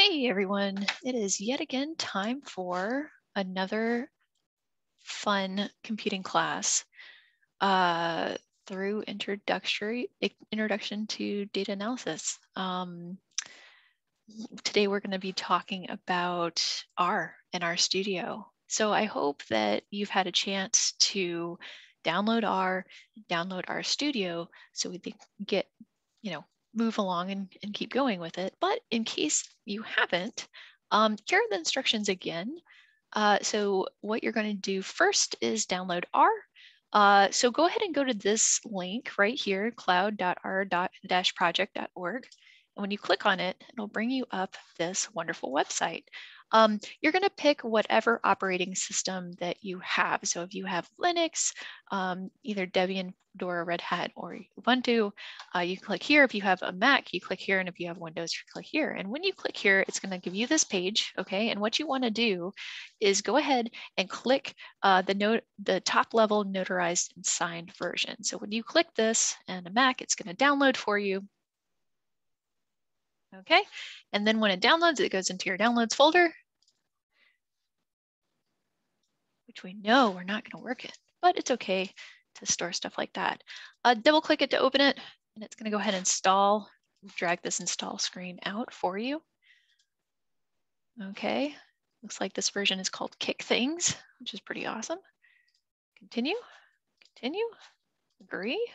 Hey everyone, it is yet again time for another fun computing class through introduction to data analysis. Today we're going to be talking about R and RStudio. So I hope that you've had a chance to download R, download RStudio so we can get, move along and keep going with it. But in case you haven't, here are the instructions again. So what you're going to do first is download R. So go ahead and go to this link right here, cloud.r-project.org. And when you click on it, it'll bring you up this wonderful website. You're going to pick whatever operating system that you have. So if you have Linux, either Debian, Fedora, Red Hat, or Ubuntu, you click here. If you have a Mac, you click here. And if you have Windows, you click here. And when you click here, it's going to give you this page, okay? And what you want to do is go ahead and click the top level notarized and signed version. So when you click this and a Mac, it's going to download for you. Okay, and then when it downloads, it goes into your downloads folder, which we know we're not going to work in, but it's okay to store stuff like that. Double click it to open it, and it's going to go ahead and install, drag this install screen out for you. Okay, looks like this version is called Kick Things, which is pretty awesome. Continue, continue, agree,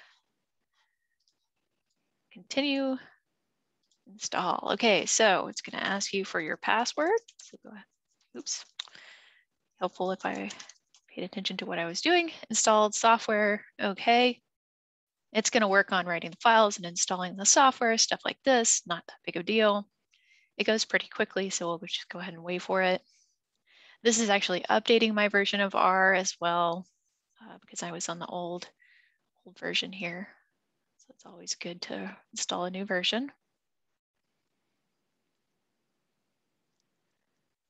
continue. Install. Okay, so it's going to ask you for your password. So go ahead. Oops. Helpful if I paid attention to what I was doing. Installed software. Okay. It's going to work on writing the files and installing the software, stuff like this. Not that big of a deal. It goes pretty quickly, so we'll just go ahead and wait for it. This is actually updating my version of R as well, because I was on the old version here. So it's always good to install a new version.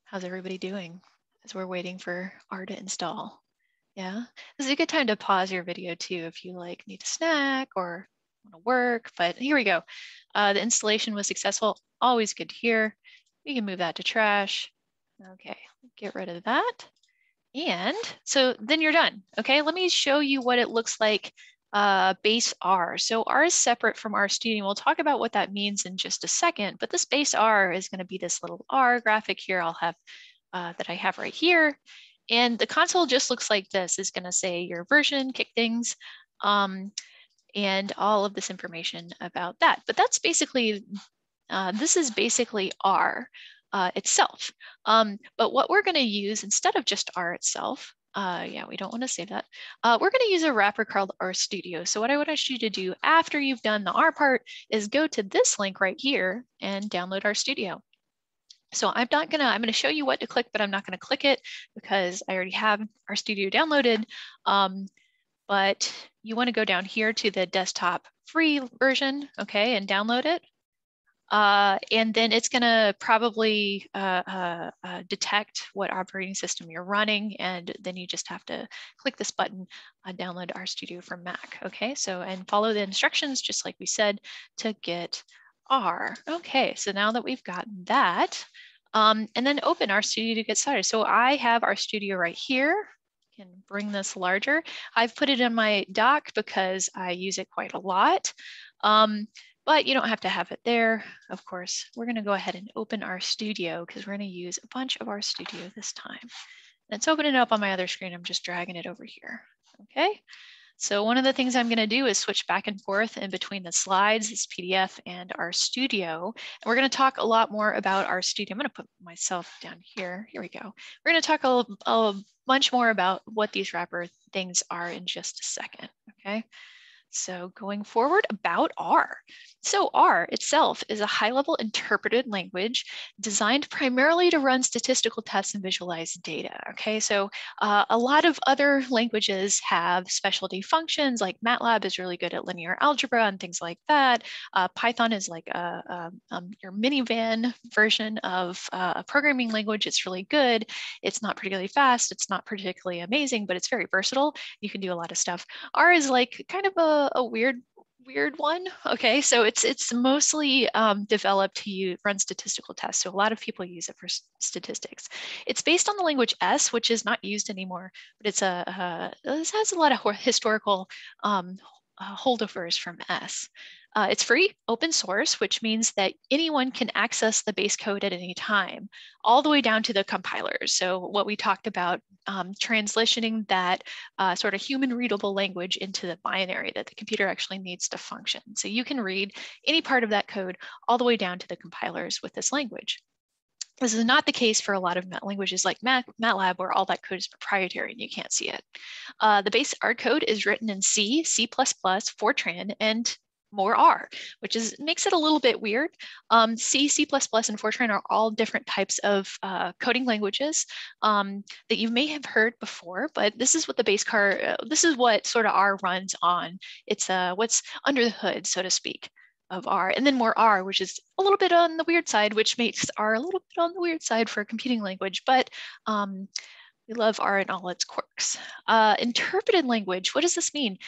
How's everybody doing as we're waiting for R to install? Yeah, this is a good time to pause your video too if you like need a snack or want to work, but here we go. The installation was successful, always good to hear. We can move that to trash. Okay, get rid of that. And so then you're done. Okay, let me show you what it looks like base R. So R is separate from RStudio. We'll talk about what that means in just a second, but this base R is going to be this little R graphic here I'll have that I have right here. And the console just looks like this. It's going to say your version, Kick Things, and all of this information about that. But that's basically, this is basically R itself. But what we're going to use instead of just R itself, yeah, we don't want to save that. We're going to use a wrapper called RStudio. So what I want you to do after you've done the R part is go to this link right here and download RStudio. So I'm going to show you what to click, but I'm not going to click it because I already have RStudio downloaded. But you want to go down here to the desktop free version, okay, and download it. And then it's going to probably detect what operating system you're running, and then you just have to click this button, download RStudio for Mac. Okay, so and follow the instructions just like we said to get R. Okay, so now that we've got that, and then open RStudio to get started. So I have RStudio right here. Can bring this larger. I've put it in my doc because I use it quite a lot. But you don't have to have it there. Of course, we're going to go ahead and open RStudio because we're going to use a bunch of RStudio this time. Let's open it up on my other screen. I'm just dragging it over here. Okay. So one of the things I'm going to do is switch back and forth in between the slides, this PDF and RStudio. And we're going to talk a lot more about RStudio. I'm going to put myself down here. Here we go. We're going to talk a bunch more about what these wrapper things are in just a second. Okay. So going forward about R. So R itself is a high-level interpreted language designed primarily to run statistical tests and visualize data, okay? So a lot of other languages have specialty functions, like MATLAB is really good at linear algebra and things like that. Python is like your minivan version of a programming language. It's really good. It's not particularly fast. It's not particularly amazing, but it's very versatile. You can do a lot of stuff. R is like kind of a weird weird one. Okay, so it's mostly developed to run statistical tests. So a lot of people use it for statistics. It's based on the language S, which is not used anymore, but it's this has a lot of historical holdovers from S. It's free, open source, which means that anyone can access the base code at any time, all the way down to the compilers. So what we talked about, translating that sort of human readable language into the binary that the computer actually needs to function. So you can read any part of that code all the way down to the compilers with this language. This is not the case for a lot of languages like MATLAB, where all that code is proprietary and you can't see it. The base R code is written in C, C++, Fortran, and more R, which makes it a little bit weird. C, C++, and Fortran are all different types of coding languages that you may have heard before, but this is what the base this is what sort of R runs on. It's what's under the hood, so to speak, of R, and then more R, which is a little bit on the weird side, which makes R a little bit on the weird side for a computing language, but we love R and all its quirks. Interpreted language, what does this mean?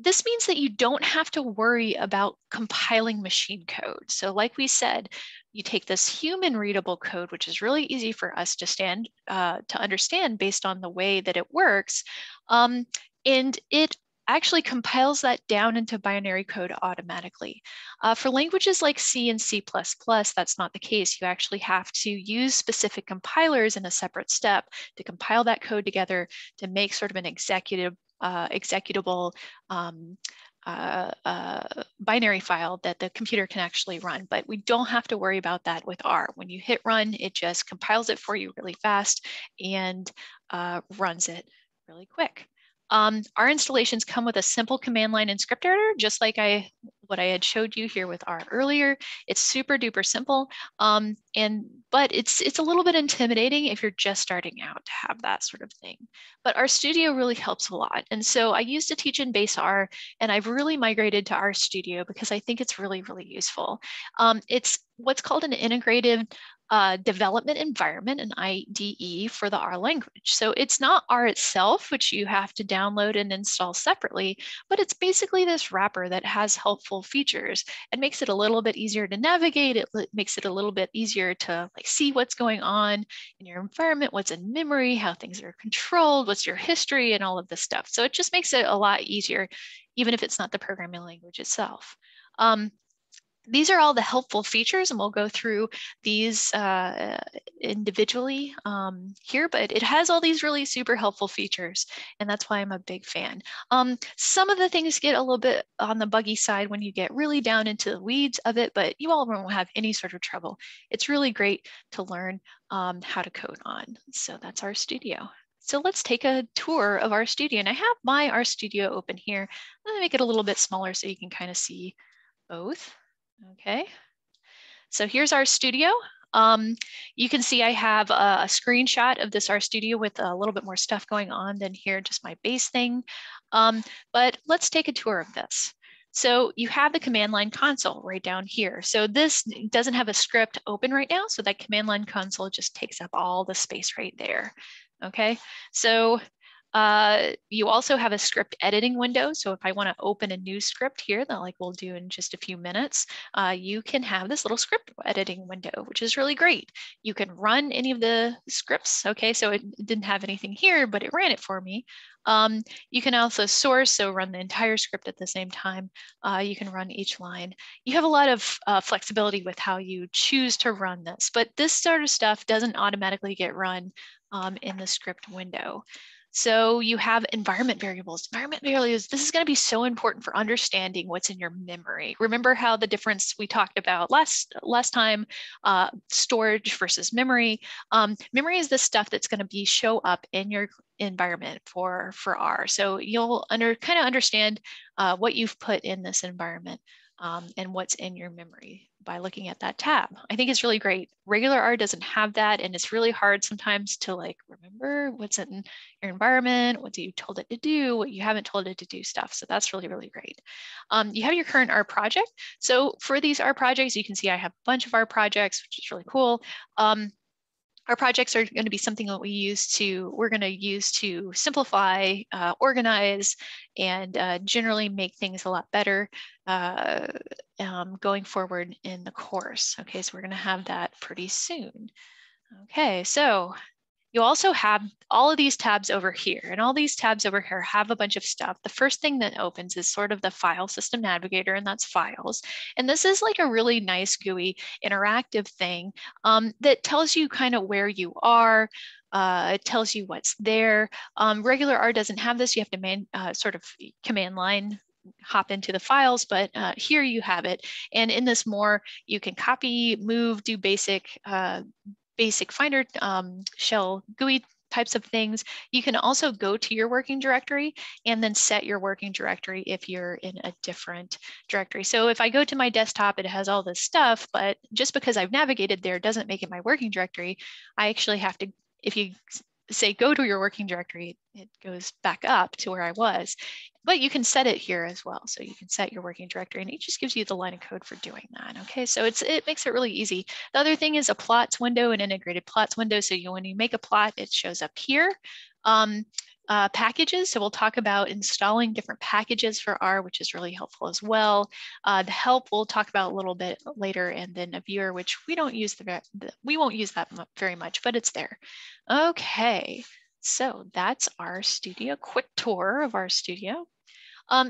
This means that you don't have to worry about compiling machine code. So like we said, you take this human readable code, which is really easy for us to understand based on the way that it works, and it actually compiles that down into binary code automatically. For languages like C and C++, that's not the case. You actually have to use specific compilers in a separate step to compile that code together to make sort of an executable binary file that the computer can actually run. But we don't have to worry about that with R. When you hit run, it just compiles it for you really fast and runs it really quick. Our installations come with a simple command line and script editor, just like what I had showed you here with R earlier. It's super duper simple, but it's a little bit intimidating if you're just starting out to have that sort of thing. But RStudio really helps a lot. And so I used to teach in base R, and I've really migrated to RStudio because I think it's really, really useful. It's what's called an integrated development environment, an IDE for the R language. So it's not R itself, which you have to download and install separately, but it's basically this wrapper that has helpful features and makes it a little bit easier to navigate. It makes it a little bit easier to see what's going on in your environment, what's in memory, how things are controlled, what's your history, and all of this stuff. So it just makes it a lot easier, even if it's not the programming language itself. These are all the helpful features, and we'll go through these individually here, but it has all these really super helpful features, and that's why I'm a big fan. Some of the things get a little bit on the buggy side when you get really down into the weeds of it, but you all won't have any sort of trouble. It's really great to learn how to code on. So that's RStudio. So let's take a tour of RStudio, and I have my RStudio open here. I'm gonna make it a little bit smaller so you can kind of see both. Okay, so here's RStudio. You can see I have a screenshot of this RStudio with a little bit more stuff going on than here, just my base thing. But let's take a tour of this. So you have the command line console right down here. So this doesn't have a script open right now, so that command line console just takes up all the space right there. Okay, so you also have a script editing window. So if I want to open a new script here that we'll do in just a few minutes, you can have this little script editing window, which is really great. You can run any of the scripts. Okay, so it didn't have anything here, but it ran it for me. You can also source, so run the entire script at the same time. You can run each line. You have a lot of flexibility with how you choose to run this, but this sort of stuff doesn't automatically get run in the script window. So you have environment variables. Environment variables, this is going to be so important for understanding what's in your memory. Remember how the difference we talked about last time, storage versus memory. Memory is the stuff that's going to show up in your environment for R. So you'll kind of understand what you've put in this environment and what's in your memory by looking at that tab. I think it's really great. Regular R doesn't have that, and it's really hard sometimes to remember what's in your environment, what you told it to do, what you haven't told it to do stuff. So that's really, really great. You have your current R project. So for these R projects, you can see I have a bunch of R projects, which is really cool. Our projects are going to be something that we're going to use to simplify, organize, and generally make things a lot better going forward in the course. Okay, so we're going to have that pretty soon. Okay, so you also have all of these tabs over here, and all these tabs over here have a bunch of stuff. The first thing that opens is sort of the file system navigator, and that's files. And this is like a really nice GUI interactive thing that tells you kind of where you are. It tells you what's there. Regular R doesn't have this. You have to sort of command line hop into the files, but here you have it. And in this more, you can copy, move, do basic Finder, shell, GUI types of things. You can also go to your working directory and then set your working directory if you're in a different directory. So if I go to my desktop, it has all this stuff, but just because I've navigated there doesn't make it my working directory. I actually have to, if you say go to your working directory, it goes back up to where I was, but you can set it here as well. So you can set your working directory, and it just gives you the line of code for doing that. Okay, so it makes it really easy. The other thing is a plots window, an integrated plots window. So when you make a plot, it shows up here. Packages, so we'll talk about installing different packages for R, which is really helpful as well. The help we'll talk about a little bit later, and then a viewer, which we don't use we won't use that very much, but it's there. Okay, so that's RStudio, quick tour of RStudio.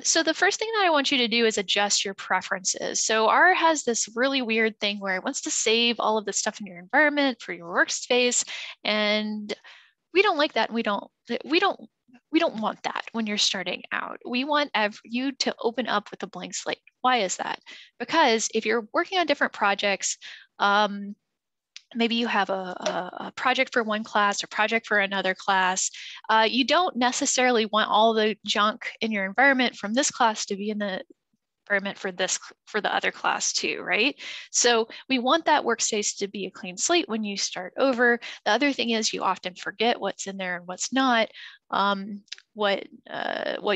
So the first thing that I want you to do is adjust your preferences. So R has this really weird thing where it wants to save all of the stuff in your environment for your workspace, and we don't like that. We don't want that when you're starting out. We want you to open up with a blank slate. Why is that? Because if you're working on different projects, maybe you have a project for one class or project for another class. You don't necessarily want all the junk in your environment from this class to be in the environment for the other class too, right? So we want that workspace to be a clean slate when you start over. The other thing is you often forget what's in there and what's not, what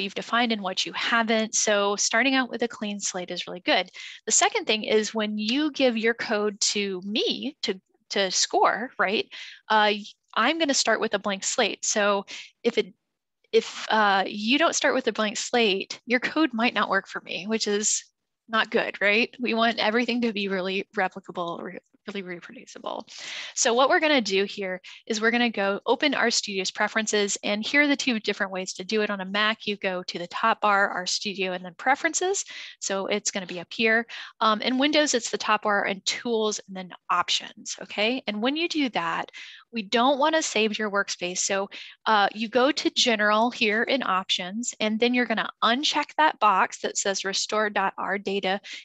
you've defined and what you haven't. So starting out with a clean slate is really good. The second thing is when you give your code to me to score, right? I'm going to start with a blank slate. So if you don't start with a blank slate, your code might not work for me, which is not good, right? We want everything to be really replicable, really reproducible. So what we're going to do here is we're going to go open RStudio's preferences, and here are the two different ways to do it. On a Mac, you go to the top bar, RStudio, and then preferences. So it's going to be up here. In Windows, it's the top bar and tools and then options, okay? And when you do that, we don't want to save your workspace. So you go to general here in options, and then you're going to uncheck that box that says restore.r data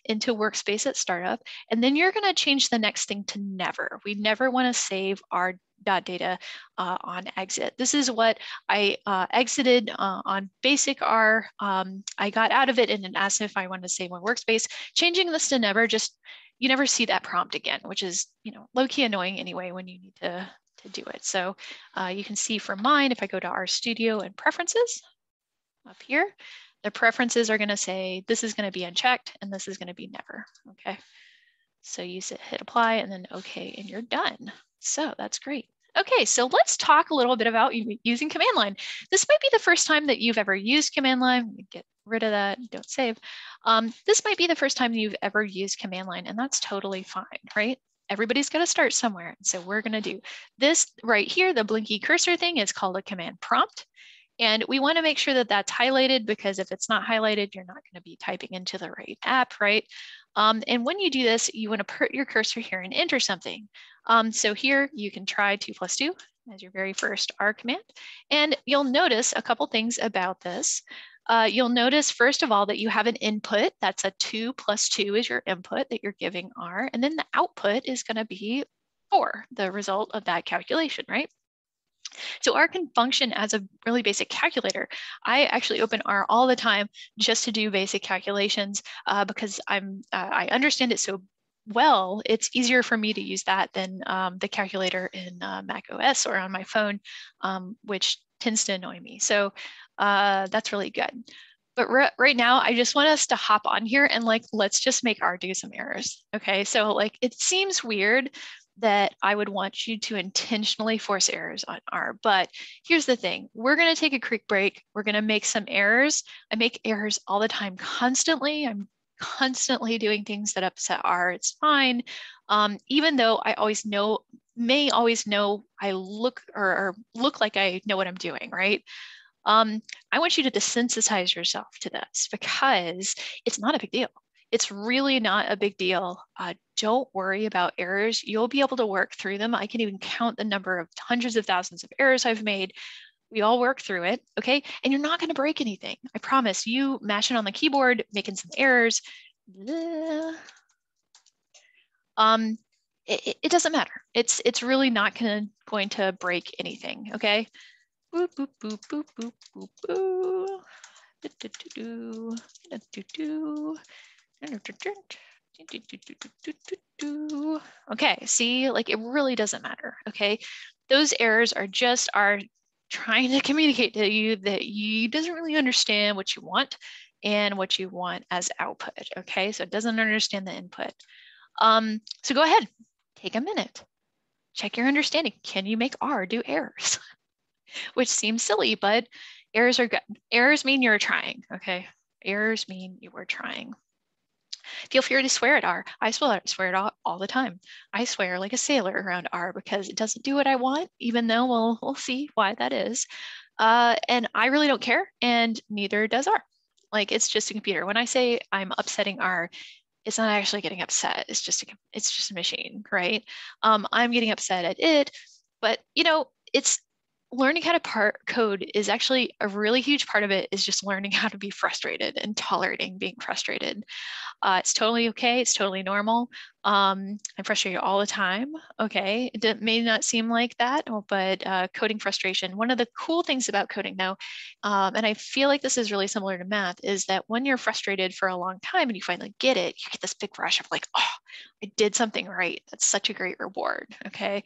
into workspace at startup. And then you're going to change the next thing to never. We never want to save our data on exit. This is what I exited on basic R. I got out of it and then asked if I wanted to save my workspace. Changing this to never, just, you never see that prompt again, which is, you know, low-key annoying anyway when you need to do it. So you can see from mine, if I go to RStudio and preferences up here, the preferences are going to say this is going to be unchecked and this is going to be never. Okay, so you hit apply and then okay, and you're done. So that's great. Okay, so let's talk a little bit about using command line. This might be the first time that you've ever used command line. Get rid of that, don't save. This might be the first time you've ever used command line, and that's totally fine, right? Everybody's going to start somewhere. So we're going to do this right here. The blinky cursor thing is called a command prompt. And we want to make sure that that's highlighted, because if it's not highlighted, you're not going to be typing into the right app, right? And when you do this, you want to put your cursor here and enter something. So here you can try 2 + 2 as your very first R command. And you'll notice a couple things about this. You'll notice, first of all, that you have an input. That's a 2 + 2 is your input that you're giving R. And then the output is going to be 4, the result of that calculation, right? So R can function as a really basic calculator. I actually open R all the time just to do basic calculations because I understand it so well. It's easier for me to use that than the calculator in Mac OS or on my phone, which tends to annoy me. So that's really good. But right now, I just want us to hop on here and let's just make R do some errors. Okay, so it seems weird that I would want you to intentionally force errors on R. But here's the thing, we're gonna take a quick break. We're gonna make some errors. I make errors all the time, constantly. I'm constantly doing things that upset R, it's fine. Even though I always know, may always know I look or look like I know what I'm doing, right? I want you to desensitize yourself to this because it's not a big deal. It's really not a big deal. Don't worry about errors. You'll be able to work through them. I can even count the number of hundreds of thousands of errors I've made. We all work through it, okay? And you're not gonna break anything. I promise you, mashing on the keyboard, making some errors. It doesn't matter. It's really not going to break anything, okay? Boop, boop, boop, boop, boop, boop, boop. Do, do, do, do, do, do. Okay, see, like it really doesn't matter, okay? Those errors are just our trying to communicate to you that you doesn't really understand what you want and what you want as output, okay? So it doesn't understand the input. So go ahead, take a minute, check your understanding. Can you make R do errors? Which seems silly, but errors are good. Errors mean you're trying, okay? Errors mean you were trying. Feel free to swear at R. I swear at all the time. I swear like a sailor around R because it doesn't do what I want, even though we'll see why that is. And I really don't care, and neither does R. Like it's just a computer. When I say I'm upsetting R, it's not actually getting upset. It's just a machine, right? I'm getting upset at it, but you know, it's learning how to code is actually a really huge part of it is just learning how to be frustrated and tolerating being frustrated. It's totally okay. It's totally normal. I'm frustrated all the time. Okay. It may not seem like that, but coding frustration. One of the cool things about coding though, and I feel like this is really similar to math, is that when you're frustrated for a long time and you finally get it, you get this big rush of like, oh, I did something right. That's such a great reward. Okay.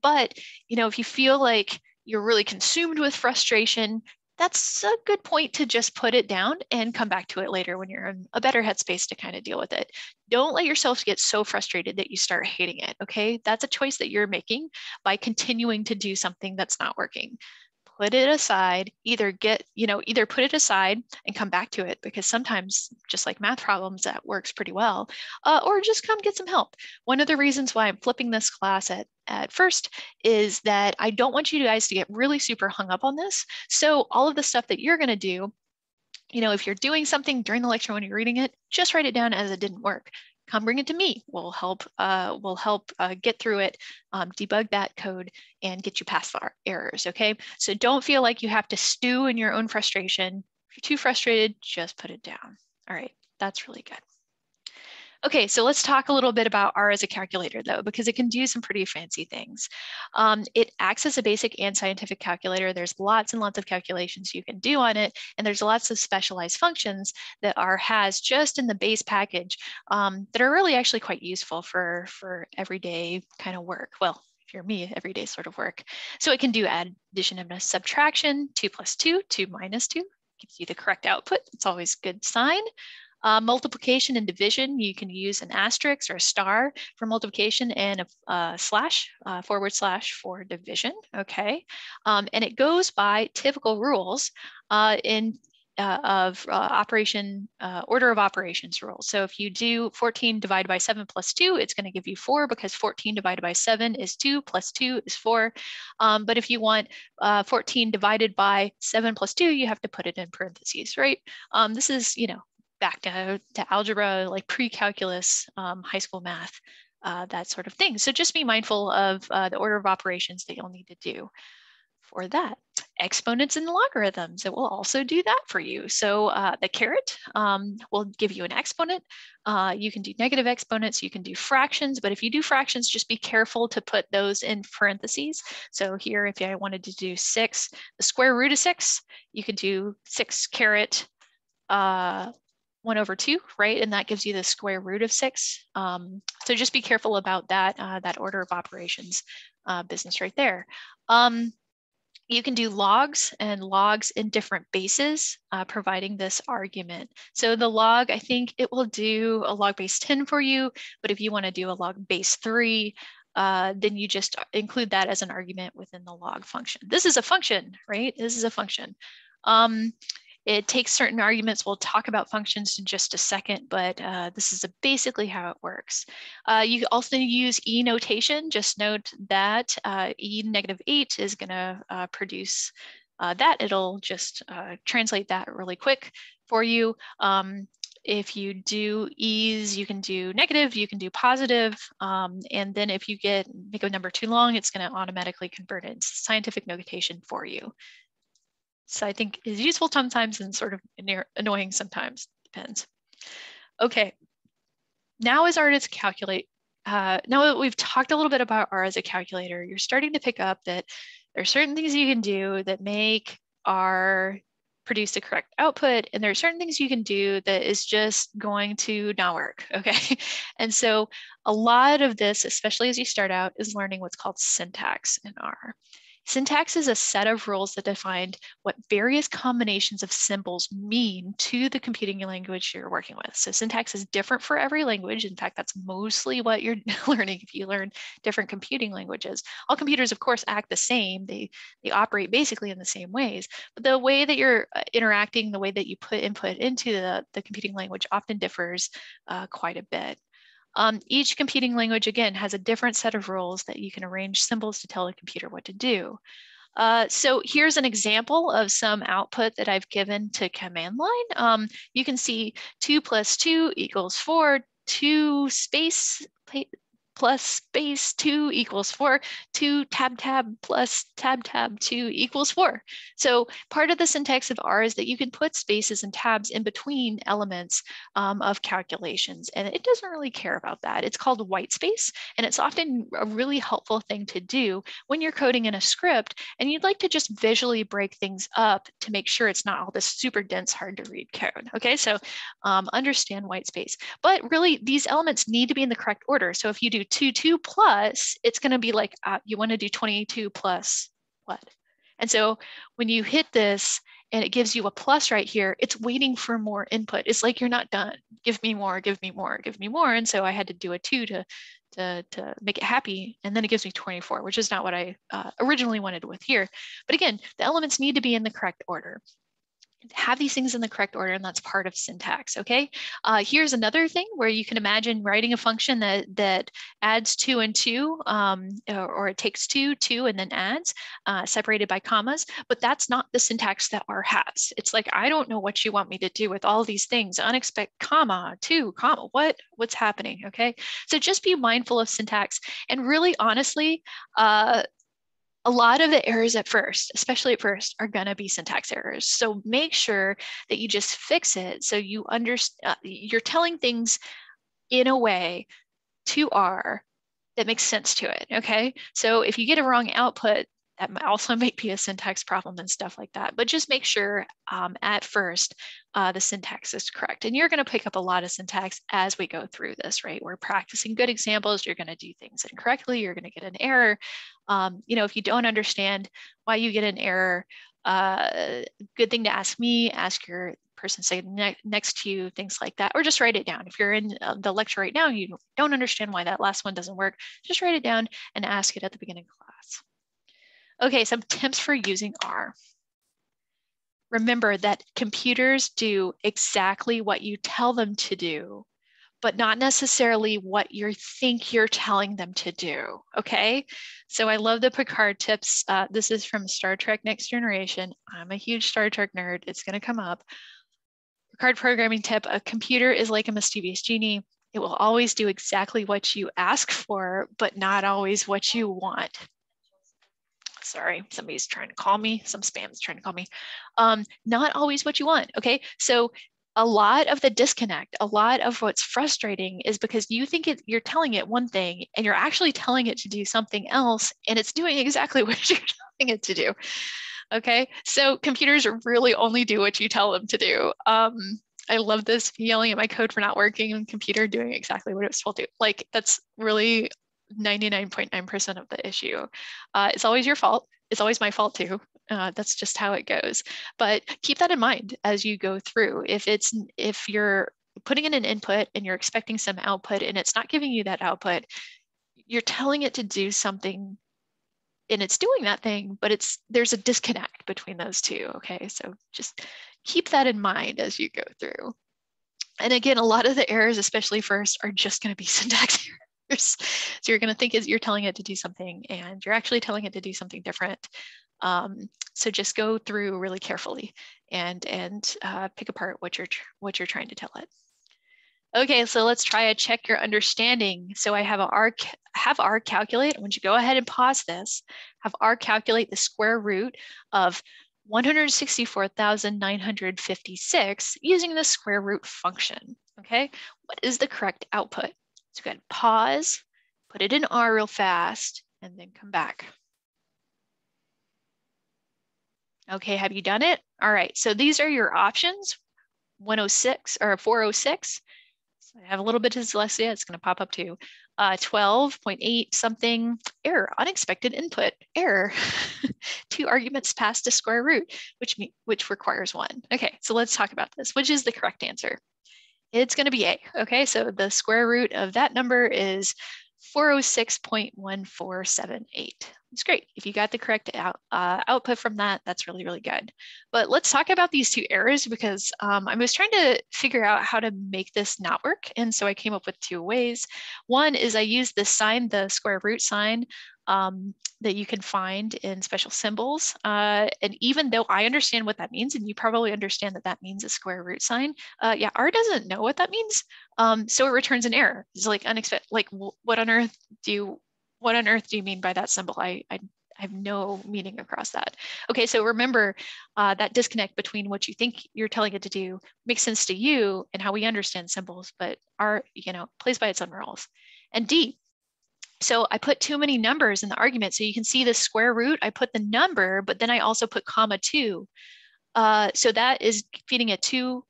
But you know, if you feel like you're really consumed with frustration, that's a good point to just put it down and come back to it later when you're in a better headspace to kind of deal with it. Don't let yourself get so frustrated that you start hating it, okay? That's a choice that you're making by continuing to do something that's not working. Put it aside, either put it aside and come back to it because sometimes, just like math problems, that works pretty well, or just come get some help. One of the reasons why I'm flipping this class at first is that I don't want you guys to get really super hung up on this. So all of the stuff that you're gonna do, you know, if you're doing something during the lecture when you're reading it, just write it down as it didn't work. Come bring it to me. We'll help get through it, debug that code, and get you past the errors, okay? So don't feel like you have to stew in your own frustration. If you're too frustrated, just put it down. All right, that's really good. Okay, so let's talk a little bit about R as a calculator though, because it can do some pretty fancy things. It acts as a basic and scientific calculator. There's lots and lots of calculations you can do on it. And there's lots of specialized functions that R has just in the base package that are really actually quite useful for everyday kind of work. Well, if you're me, everyday sort of work. So it can do addition and subtraction, 2 + 2, 2 - 2, gives you the correct output. It's always a good sign. Multiplication and division, you can use an asterisk or a star for multiplication and a slash, / for division, okay? And it goes by typical rules order of operations rules. So if you do 14 ÷ 7 + 2, it's going to give you 4 because 14 ÷ 7 is 2 + 2 is 4. But if you want 14 ÷ 7 + 2, you have to put it in parentheses, right? This is, you know, back to algebra, like pre-calculus, high school math, that sort of thing. So just be mindful of the order of operations that you'll need to do for that. Exponents and logarithms, that will also do that for you. So the caret will give you an exponent. You can do negative exponents, you can do fractions, but if you do fractions, just be careful to put those in parentheses. So here, if I wanted to do 6, the square root of 6, you could do 6 caret, 1/2, right? And that gives you the square root of 6. So just be careful about that, that order of operations business right there. You can do logs and logs in different bases, providing this argument. So the log, I think it will do a log base 10 for you, but if you want to do a log base 3, then you just include that as an argument within the log function. This is a function, right? This is a function. It takes certain arguments. We'll talk about functions in just a second, but this is basically how it works. You also use E notation. Just note that E negative 8 is going to produce that. It'll just translate that really quick for you. If you do E's, you can do negative, you can do positive, and then if you make a number too long, it's going to automatically convert it into scientific notation for you. So I think is useful sometimes and sort of annoying sometimes, depends. Okay, now as R is calculate, now that we've talked a little bit about R as a calculator, you're starting to pick up that there are certain things you can do that make R produce the correct output, and there are certain things you can do that is just going to not work, okay? And so a lot of this, especially as you start out, is learning what's called syntax in R. Syntax is a set of rules that define what various combinations of symbols mean to the computing language you're working with. So syntax is different for every language. In fact, that's mostly what you're learning if you learn different computing languages. All computers, of course, act the same. They operate basically in the same ways. But the way that you're interacting, the way that you put input into the computing language often differs quite a bit. Each computing language, again, has a different set of rules that you can arrange symbols to tell the computer what to do. So here's an example of some output that I've given to command line. You can see 2 + 2 = 4, 2 + 2 = 4, 2 tab + tab tab 2 = 4. So part of the syntax of R is that you can put spaces and tabs in between elements of calculations, and it doesn't really care about that. It's called white space, and it's often a really helpful thing to do when you're coding in a script and you'd like to just visually break things up to make sure it's not all this super dense, hard to read code. Okay, so understand white space, but really these elements need to be in the correct order. So if you do 2 2 plus, it's going to be like you want to do 22 plus what? And so when you hit this and it gives you a plus right here, it's waiting for more input. It's like you're not done. Give me more, give me more, give me more. And so I had to do a 2 to make it happy. And then it gives me 24, which is not what I originally wanted with here. But again, the elements need to be in the correct order. Have these things in the correct order, and that's part of syntax, okay? Here's another thing where you can imagine writing a function that adds 2 and 2, or it takes 2, 2, and then adds, separated by commas, but that's not the syntax that R has. It's like, I don't know what you want me to do with all these things, unexpected, comma, 2, comma, what's happening, okay? So just be mindful of syntax, and really, honestly, a lot of the errors at first, especially at first, are going to be syntax errors. So make sure that you just fix it so you understand, you're telling things in a way to R that makes sense to it, okay? So if you get a wrong output, that also might be a syntax problem and stuff like that. But just make sure at first the syntax is correct. And you're going to pick up a lot of syntax as we go through this, right? We're practicing good examples. You're going to do things incorrectly. You're going to get an error. You know, if you don't understand why you get an error, good thing to ask me, ask your person sitting next to you, things like that, or just write it down. If you're in the lecture right now, you don't understand why that last one doesn't work, just write it down and ask it at the beginning of class. Okay, some tips for using R. Remember that computers do exactly what you tell them to do, but not necessarily what you think you're telling them to do, okay? So I love the Picard tips. This is from Star Trek Next Generation. I'm a huge Star Trek nerd. It's going to come up. Picard programming tip: a computer is like a mischievous genie. It will always do exactly what you ask for, but not always what you want. Sorry, somebody's trying to call me. Some spam's trying to call me. Not always what you want, okay? So a lot of the disconnect, a lot of what's frustrating is because you think you're telling it one thing and you're actually telling it to do something else, and it's doing exactly what you're telling it to do, okay? So computers really only do what you tell them to do. I love this, yelling at my code for not working and computer doing exactly what it's supposed to do. Like, that's really 99.9% of the issue. It's always your fault. It's always my fault too. That's just how it goes. But keep that in mind as you go through. If you're putting in an input and you're expecting some output and it's not giving you that output, You're telling it to do something and it's doing that thing, but it's there's a disconnect between those two, okay? So just keep that in mind as you go through. And again, a lot of the errors, especially first, are just going to be syntax errors. So you're going to think you're telling it to do something and you're actually telling it to do something different. So just go through really carefully and pick apart what you're trying to tell it. Okay, so let's try a check your understanding. So I have R calculate. I want you to go ahead and pause this. Have R calculate the square root of 164,956 using the square root function, okay? What is the correct output? So go ahead, pause, put it in R real fast, and then come back. Okay, have you done it? All right, so these are your options, 106 or 406. So I have a little bit of dyslexia, it's gonna pop up to 12.8 something, error, unexpected input, error. 2 arguments passed a square root, which requires 1. Okay, so let's talk about this. Which is the correct answer? It's going to be A. Okay, so the square root of that number is 406.1478. It's great. If you got the correct output from that, that's really, really good. But let's talk about these two errors because I was trying to figure out how to make this not work. And so I came up with two ways. One is I used the sign, the square root sign that you can find in special symbols. And even though I understand what that means, and you probably understand that that means a square root sign, yeah, R doesn't know what that means. So it returns an error. It's like unexpected, like what on earth do you mean by that symbol? I have no meaning across that. Okay, so remember that disconnect between what you think you're telling it to do makes sense to you and how we understand symbols, but R, you know, plays by its own rules. And D, so I put too many numbers in the argument. So you can see the square root, I put the number, but then I also put comma 2. So that is feeding it 2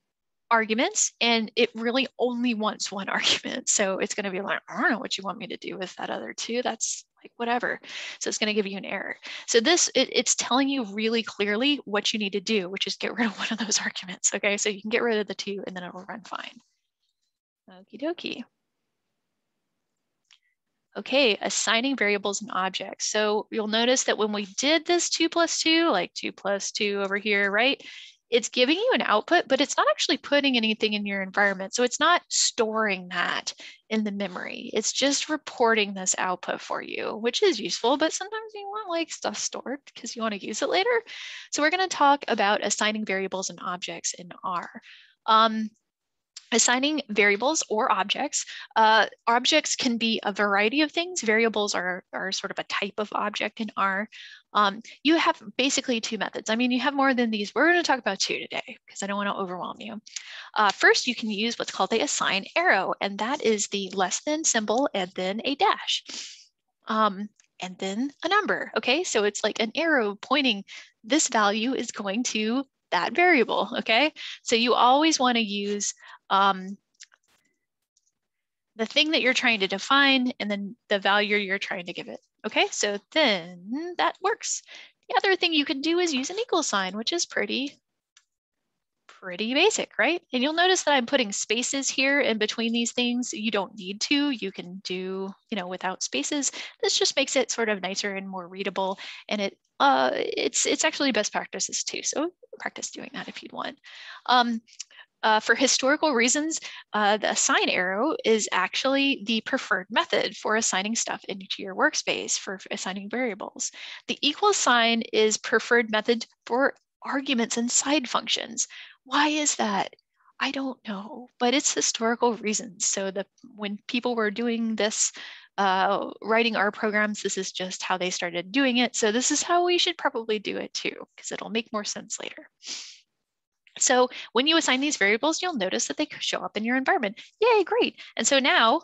arguments, and it really only wants 1 argument. So it's going to be like, I don't know what you want me to do with that other 2. That's like whatever. So it's going to give you an error. So this, it's telling you really clearly what you need to do, which is get rid of 1 of those arguments. Okay, so you can get rid of the 2 and then it'll run fine. Okie dokie. Okay, assigning variables and objects. So you'll notice that when we did this 2 plus 2, like 2 plus 2 over here, right? It's giving you an output, but it's not actually putting anything in your environment. So it's not storing that in the memory. It's just reporting this output for you, which is useful, but sometimes you want like stuff stored because you want to use it later. So we're going to talk about assigning variables and objects in R. Assigning variables or objects. Objects can be a variety of things. Variables are sort of a type of object in R. You have basically 2 methods. I mean, you have more than these. We're going to talk about 2 today because I don't want to overwhelm you. First, you can use what's called the assign arrow, and that is the less than symbol and then a dash. And then a number, okay? So it's like an arrow pointing this value is going to that variable, okay? So you always want to use the thing that you're trying to define and then the value you're trying to give it. Okay, so then that works. The other thing you can do is use an equal sign, which is pretty basic, right? And you'll notice that I'm putting spaces here in between these things. You don't need to, you can do, you know, without spaces. This just makes it sort of nicer and more readable. And it's actually best practices too. So practice doing that if you'd want. For historical reasons, the assign arrow is actually the preferred method for assigning stuff into your workspace for assigning variables. The equal sign is preferred method for arguments inside functions. Why is that? I don't know, but it's historical reasons. So when people were doing this, writing R programs, this is just how they started doing it. So this is how we should probably do it too, because it'll make more sense later. So when you assign these variables, you'll notice that they show up in your environment. Yay, great. And so now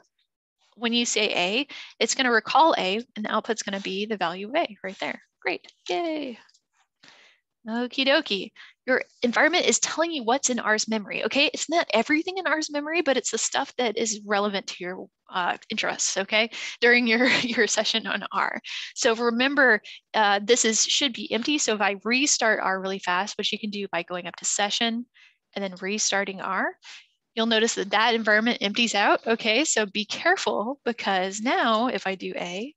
when you say A, it's going to recall A and the output's going to be the value of A right there. Great. Yay. Okie dokie. Your environment is telling you what's in R's memory. Okay, it's not everything in R's memory, but it's the stuff that is relevant to your interests. Okay, during your session on R. So remember, this should be empty. So if I restart R really fast, which you can do by going up to session and then restarting R, You'll notice that that environment empties out. Okay, so be careful, because now if I do A,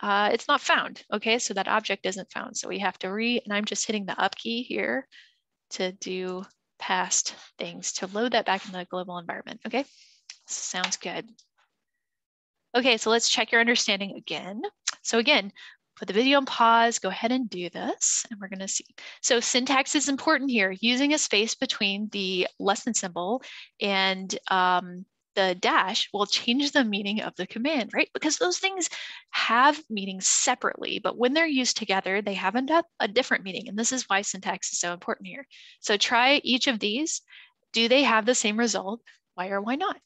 it's not found. Okay, so that object isn't found. So we have to and I'm just hitting the up key here to do past things to load that back in the global environment. Okay, sounds good. Okay, so let's check your understanding again. So again, put the video on pause, go ahead and do this, and we're gonna see. So syntax is important here, using a space between the less than symbol and the dash will change the meaning of the command, right? Because those things have meanings separately, but when they're used together, they have a different meaning. And this is why syntax is so important here. So try each of these. Do they have the same result? Why or why not?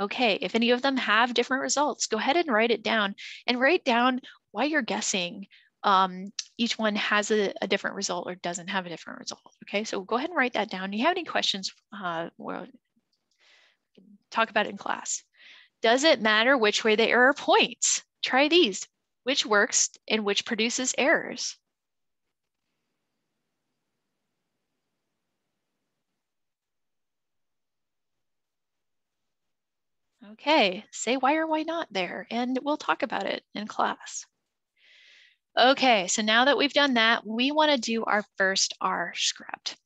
Okay, if any of them have different results, go ahead and write it down and write down why you're guessing each one has a different result or doesn't have a different result. Okay, so go ahead and write that down. Do you have any questions? We'll talk about it in class. Does it matter which way the error points? Try these. Which works and which produces errors? Okay, say why or why not there, and we'll talk about it in class. Okay, so now that we've done that, we want to do our first R script.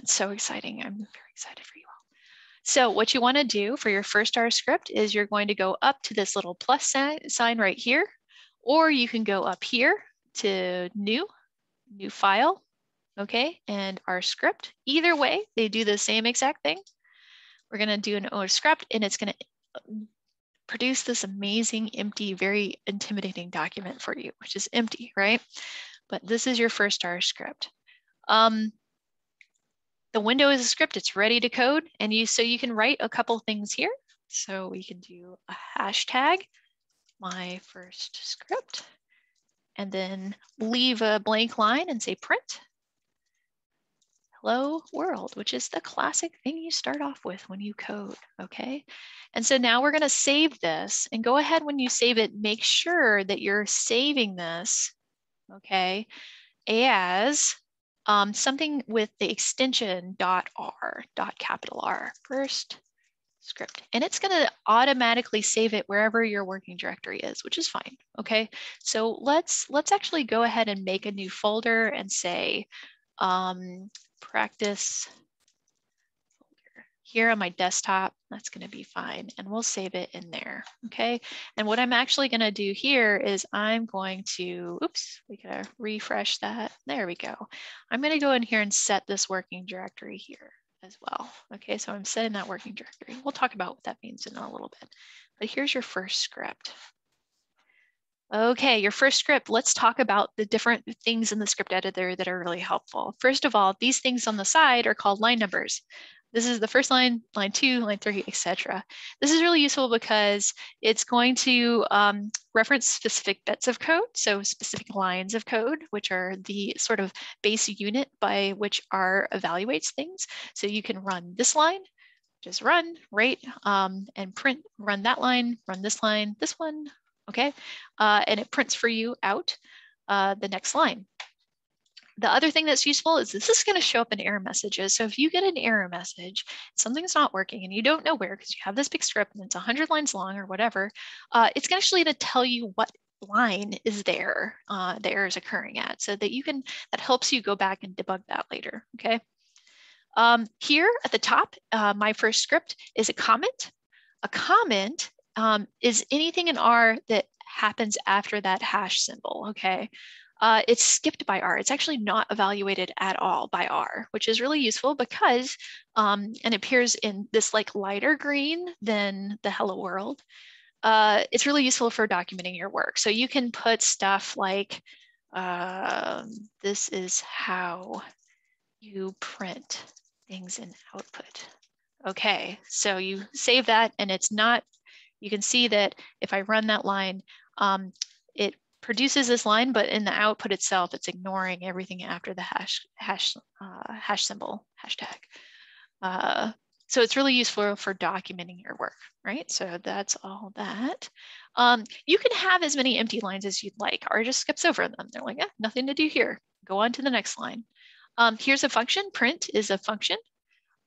It's so exciting. I'm very excited for you all. So what you want to do for your first R script is you're going to go up to this little plus sign right here, or you can go up here to new file, okay, and R script. Either way, they do the same exact thing. We're going to do an R script, and it's going to produce this amazing empty, very intimidating document for you, which is empty, right? But this is your first R script. The window is a script, it's ready to code, and so you can write a couple things here. So we can do a hashtag, my first script, and then leave a blank line and say print. Hello world, which is the classic thing you start off with when you code, okay? And so now we're gonna save this, and go ahead when you save it, make sure that you're saving this, okay, as something with the extension .r, .R, first script. And it's gonna automatically save it wherever your working directory is, which is fine, okay? So let's actually go ahead and make a new folder and say, practice folder here on my desktop. That's going to be fine, and we'll save it in there. Okay, and what I'm actually going to do here is I'm going to, oops, we gotta refresh that. There we go. I'm going to go in here and set this working directory here as well. Okay, so I'm setting that working directory. We'll talk about what that means in a little bit, but here's your first script. Okay, your first script, let's talk about the different things in the script editor that are really helpful. First of all, these things on the side are called line numbers. This is the first line, line two, line three, etc. This is really useful because it's going to reference specific bits of code, so specific lines of code, which are the sort of base unit by which R evaluates things. So you can run this line, just run, right, and print, run that line, run this line, this one. Okay, and it prints for you out the next line. The other thing that's useful is this is going to show up in error messages. So if you get an error message, something's not working and you don't know where because you have this big script and it's 100 lines long or whatever, it's actually going to tell you what line is there, the error is occurring at, so that you can, that helps you go back and debug that later, okay? Here at the top, my first script is a comment. A comment is anything in R that happens after that hash symbol, okay? It's skipped by R. It's actually not evaluated at all by R, which is really useful because, and it appears in this like lighter green than the hello world. It's really useful for documenting your work. So you can put stuff like, this is how you print things in output. Okay, so you save that and it's not, you can see that if I run that line, it produces this line, but in the output itself, it's ignoring everything after the hash symbol, hashtag. So it's really useful for documenting your work, right? So that's all that. You can have as many empty lines as you'd like. R just skips over them. They're like, yeah, nothing to do here. Go on to the next line. Here's a function. Print is a function.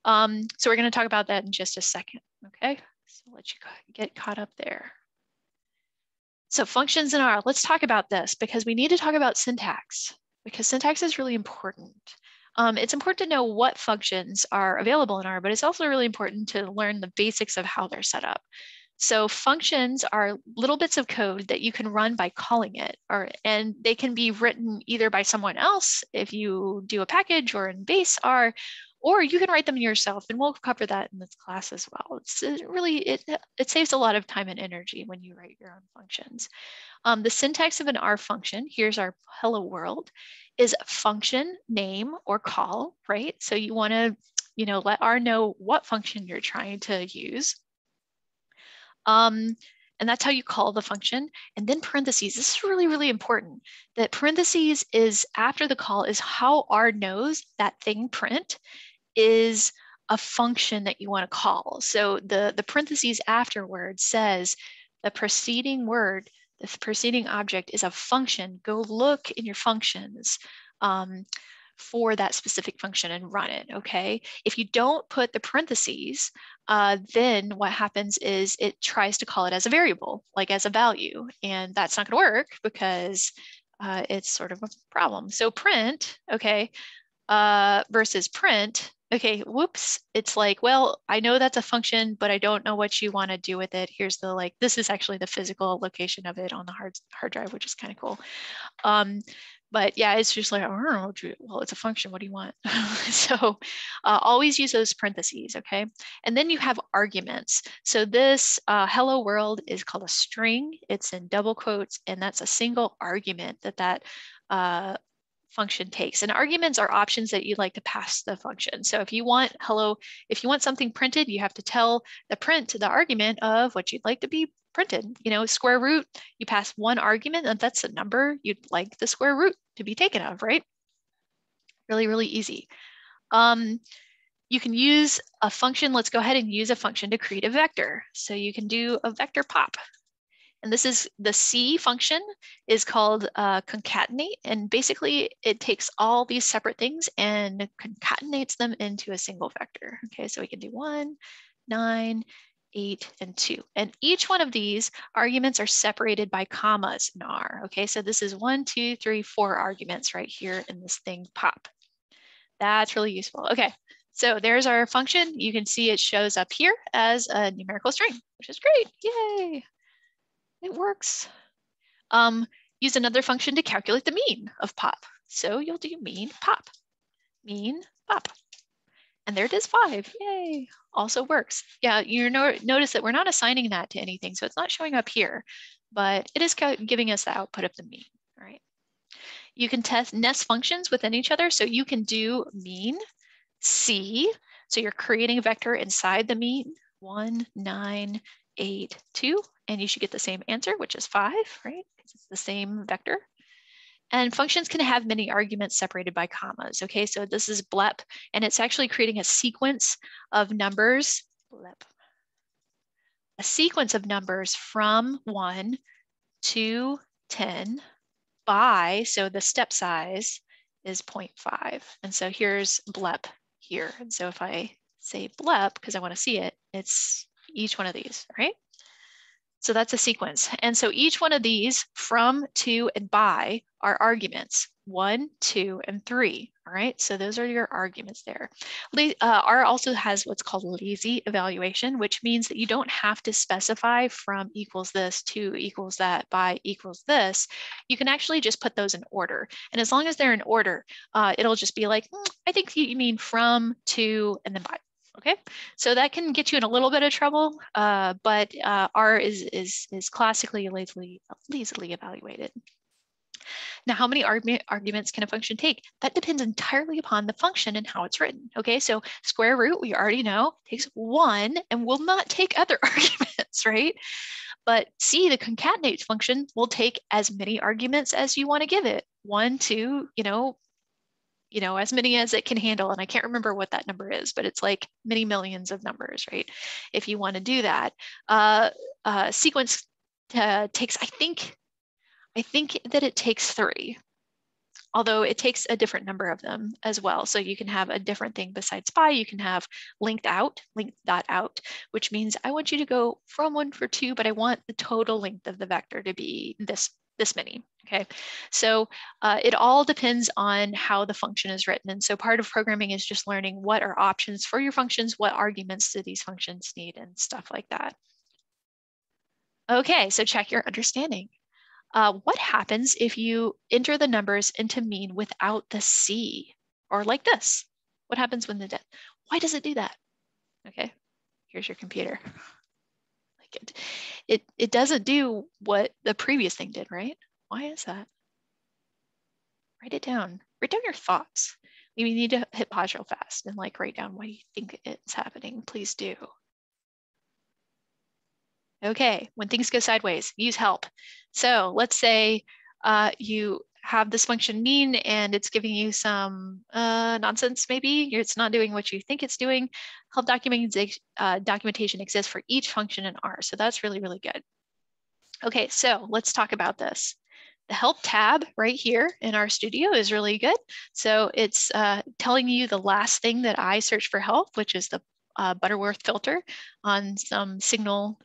So we're going to talk about that in just a second. Okay, so let you get caught up there. So functions in R, let's talk about this because we need to talk about syntax because syntax is really important. It's important to know what functions are available in R, but it's also really important to learn the basics of how they're set up. So functions are little bits of code that you can run by calling it, and they can be written either by someone else if you do a package or in base R, or you can write them yourself, and we'll cover that in this class as well. It saves a lot of time and energy when you write your own functions. The syntax of an R function, here's our hello world, is function name or call, right? So you want to, you know, let R know what function you're trying to use. And that's how you call the function. And then parentheses, this is really, really important, that parentheses is after the call is how R knows that thing print is a function that you want to call. So the parentheses afterward says the preceding word, the preceding object is a function. Go look in your functions for that specific function and run it, okay? If you don't put the parentheses, then what happens is it tries to call it as a variable, like as a value, and that's not gonna work because it's sort of a problem. So print, okay, versus print, okay, whoops, it's like, well, I know that's a function, but I don't know what you wanna do with it. Here's the, like, this is actually the physical location of it on the hard drive, which is kind of cool. But yeah, it's just like, oh, well, it's a function, what do you want? So always use those parentheses, okay? And then you have arguments. So this hello world is called a string. It's in double quotes, and that's a single argument that function takes. And arguments are options that you'd like to pass the function. So if you want hello, if you want something printed, you have to tell the print the argument of what you'd like to be printed. You know, square root, you pass one argument and that's a number you'd like the square root to be taken of, right? Really, really easy. You can use a function. Let's go ahead and use a function to create a vector. So you can do a vector pop. And this is the C function is called concatenate. And basically it takes all these separate things and concatenates them into a single vector. Okay, so we can do 1, 9, 8, and 2. And each one of these arguments are separated by commas in R. Okay, so this is 1, 2, 3, 4 arguments right here in this thing pop. That's really useful. Okay, so there's our function. You can see it shows up here as a numerical string, which is great. Yay. It works. Use another function to calculate the mean of pop. So you'll do mean pop, and there it is 5, yay, also works. Yeah, you notice that we're not assigning that to anything, so it's not showing up here, but it is giving us the output of the mean, all right? You can test nest functions within each other, so you can do mean, C, so you're creating a vector inside the mean, 1, 9, 8, 2, and you should get the same answer, which is 5, right? Because it's the same vector. And functions can have many arguments separated by commas, okay? So this is blep, and it's actually creating a sequence of numbers, blep, a sequence of numbers from 1 to 10 by, so the step size is 0.5. And so here's blep here. And so if I say blep, because I want to see it, it's each one of these, right? So that's a sequence. And so each one of these from, to, and by are arguments, 1, 2, and 3, all right? So those are your arguments there. R also has what's called lazy evaluation, which means that you don't have to specify from equals this, to equals that, by equals this. You can actually just put those in order. And as long as they're in order, it'll just be like, I think you mean from, to, and then by. Okay, so that can get you in a little bit of trouble, but R is classically lazily evaluated. Now, how many arguments can a function take? That depends entirely upon the function and how it's written. Okay, so square root, we already know, takes 1 and will not take other arguments, right? But C, the concatenate function, will take as many arguments as you want to give it. 1, 2, you know, you know, as many as it can handle. And I can't remember what that number is, but it's like many millions of numbers, right? If you want to do that, sequence takes, I think that it takes 3, although it takes a different number of them as well. So you can have a different thing besides pi. You can have linked out, link.out, which means I want you to go from 1 for 2, but I want the total length of the vector to be this many, okay? So it all depends on how the function is written. And so part of programming is just learning what are options for your functions, what arguments do these functions need, and stuff like that. Okay, so check your understanding. What happens if you enter the numbers into mean without the C, or like this? What happens when why does it do that? Okay, here's your computer. Like it doesn't do what the previous thing did, right? Why is that? Write it down. Write down your thoughts. You need to hit pause real fast and like write down why you think it's happening. Please do. Okay, when things go sideways, use help. So let's say you have this function mean and it's giving you some nonsense maybe. It's not doing what you think it's doing. Help documentation exists for each function in R. So that's really, really good. Okay, so let's talk about this. The help tab right here in RStudio is really good. So it's telling you the last thing that I searched for help, which is the Butterworth filter on some signal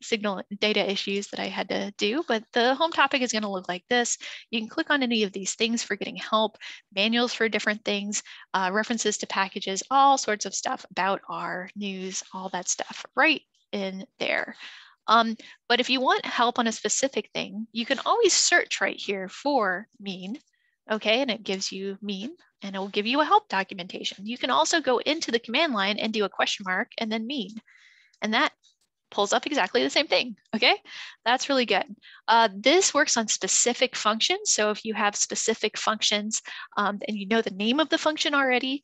data issues that I had to do, but the home topic is going to look like this. You can click on any of these things for getting help, manuals for different things, references to packages, all sorts of stuff about R, news, all that stuff right in there. But if you want help on a specific thing, you can always search right here for mean. Okay, and it gives you mean, and it will give you a help documentation. You can also go into the command line and do a question mark and then mean, and that pulls up exactly the same thing, okay? That's really good. This works on specific functions. So if you have specific functions and you know the name of the function already,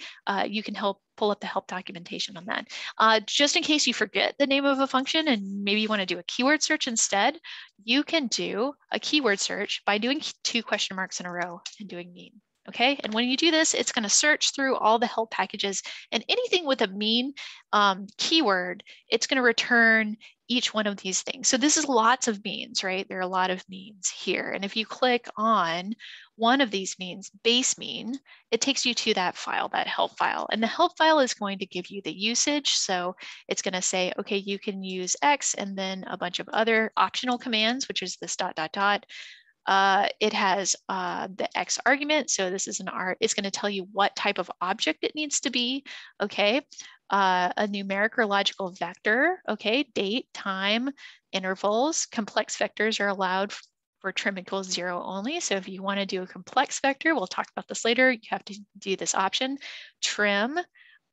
you can pull up the help documentation on that. Just in case you forget the name of a function and maybe you want to do a keyword search instead, you can do a keyword search by doing 2 question marks in a row and doing mean. Okay, and when you do this, it's going to search through all the help packages and anything with a mean keyword, it's going to return each one of these things. So this is lots of means, right? There are a lot of means here. And if you click on one of these means, base mean, it takes you to that file, that help file. And the help file is going to give you the usage. So it's going to say, okay, you can use X and then a bunch of other optional commands, which is this ... It has the X argument. So this is an R. It's going to tell you what type of object it needs to be. Okay. A numeric or logical vector. Okay. Date, time, intervals. Complex vectors are allowed for trim = 0 only. So if you want to do a complex vector, we'll talk about this later. You have to do this option. Trim.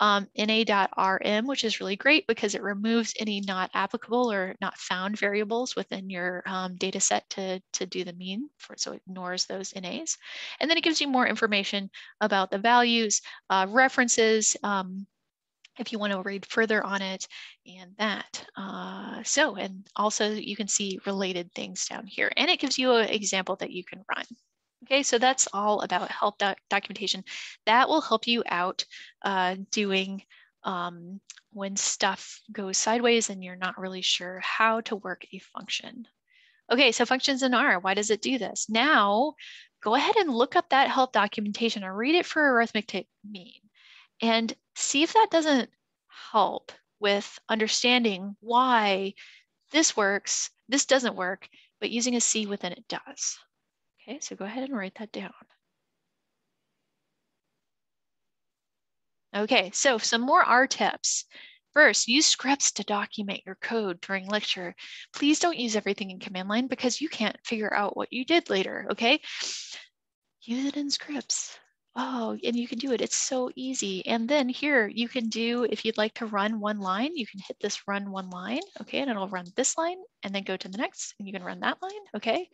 NA.rm, which is really great because it removes any not applicable or not found variables within your data set to do the mean, so it ignores those NAs. And then it gives you more information about the values, references, if you want to read further on it and that. And also you can see related things down here, and it gives you an example that you can run. Okay, so that's all about help documentation. That will help you out doing when stuff goes sideways and you're not really sure how to work a function. Okay, so functions in R, why does it do this? Now, go ahead and look up that help documentation or read it for arithmetic mean and see if that doesn't help with understanding why this works, this doesn't work, but using a C within it does. Okay, so go ahead and write that down. Okay, so some more R tips. First, use scripts to document your code during lecture. Please don't use everything in command line because you can't figure out what you did later, okay? Use it in scripts. Oh, and you can do it, it's so easy. And then here you can do, if you'd like to run one line, you can hit this run one line, okay? And it'll run this line and then go to the next and you can run that line, okay?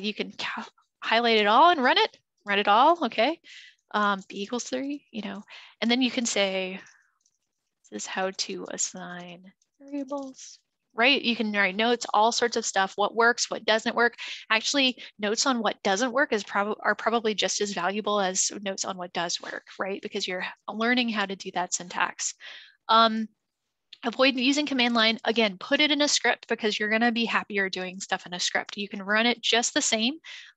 You can highlight it all and run it all, okay? B = 3, you know, and then you can say, this is how to assign variables, right? You can write notes, all sorts of stuff, what works, what doesn't work. Actually, notes on what doesn't work is probably just as valuable as notes on what does work, right? Because you're learning how to do that syntax. Avoid using command line. Again, put it in a script because you're going to be happier doing stuff in a script. You can run it just the same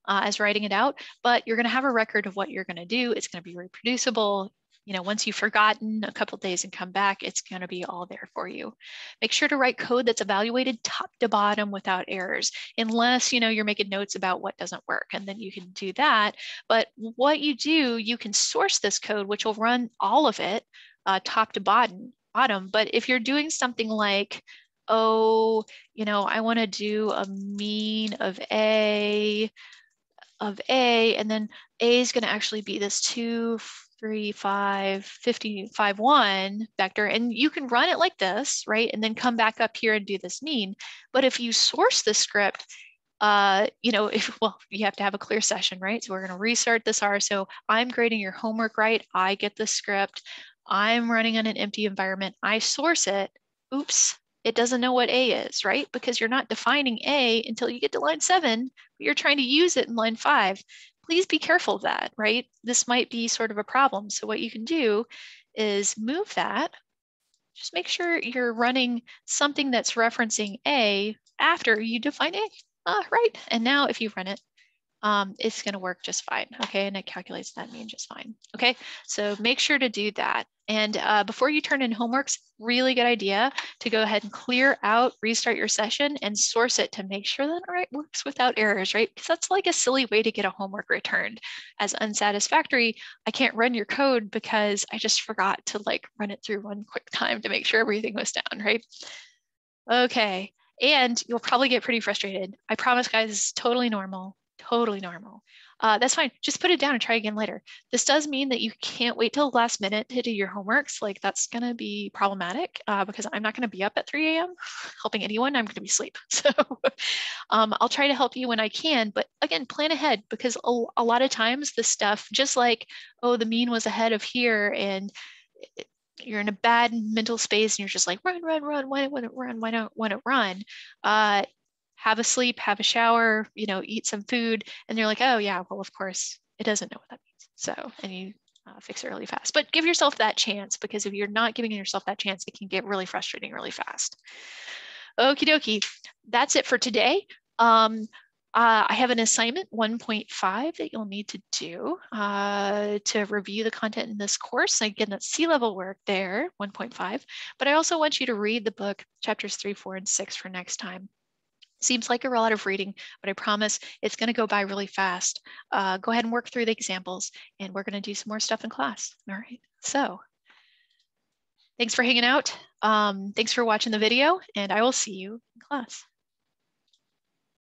as writing it out, but you're going to have a record of what you're going to do. It's going to be reproducible. You know, once you've forgotten a couple of days and come back, it's going to be all there for you. Make sure to write code that's evaluated top to bottom without errors, unless, you know, you're making notes about what doesn't work, and then you can do that. But what you do, you can source this code, which will run all of it top to bottom. But if you're doing something like, oh, you know, I want to do a mean of A, and then A is going to actually be this 2, 3, 5, 51 vector, and you can run it like this, right? And then come back up here and do this mean. But if you source the script, you know, you have to have a clear session, right? So we're going to restart this R. So I'm grading your homework, right? I get the script. I'm running on an empty environment. I source it. Oops, it doesn't know what A is, right? Because you're not defining A until you get to line 7, but you're trying to use it in line 5. Please be careful of that, right? This might be sort of a problem. So what you can do is move that. Just make sure you're running something that's referencing A after you define A, right? And now if you run it, it's going to work just fine. Okay, and it calculates that mean just fine. Okay, so make sure to do that. And before you turn in homeworks, really good idea to go ahead and clear out, restart your session, and source it to make sure that it works without errors, right? Because that's like a silly way to get a homework returned as unsatisfactory. I can't run your code because I just forgot to like run it through one quick time to make sure everything was down, right? Okay, and you'll probably get pretty frustrated. I promise, guys, this is totally normal. Totally normal. That's fine. Just put it down and try again later. This does mean that you can't wait till the last minute to do your homeworks. Like that's going to be problematic because I'm not going to be up at 3 a.m. helping anyone. I'm going to be asleep. So I'll try to help you when I can. But again, plan ahead because a lot of times this stuff, just like, oh, the mean was ahead of here and you're in a bad mental space and you're just like, run, why don't run? Have a sleep, have a shower, you know, eat some food. And they're like, oh yeah, well, of course, it doesn't know what that means. So, and you fix it really fast, but give yourself that chance because if you're not giving yourself that chance, it can get really frustrating really fast. Okie dokie, that's it for today. I have an assignment 1.5 that you'll need to do to review the content in this course. Again, that's C-level work there, 1.5. But I also want you to read the book, chapters 3, 4, and 6 for next time. Seems like a lot of reading, but I promise it's going to go by really fast. Go ahead and work through the examples, and we're going to do some more stuff in class. All right. So thanks for hanging out. Thanks for watching the video, and I will see you in class.